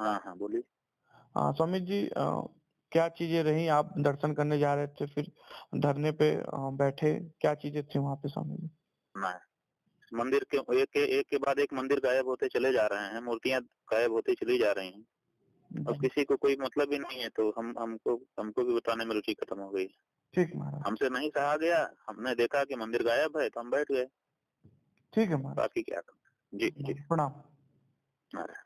हाँ हाँ बोलिए। हाँ स्वामी जी क्या चीजें रही, आप दर्शन करने जा रहे थे फिर धरने पे बैठे, क्या चीजें थी वहाँ पे स्वामी जी? नहीं, मंदिर के एक के बाद एक मंदिर गायब होते चले जा रहे हैं, मूर्तियां गायब होते चली जा रही हैं और किसी को कोई मतलब ही नहीं है, तो हमको भी बताने में रुचि खत्म हो गई। ठीक महाराज, हमसे नहीं कहा गया, हमने देखा कि मंदिर गायब है तो हम बैठ गए। ठीक है महाराज, बाकी क्या जी जी प्रणाम महाराज।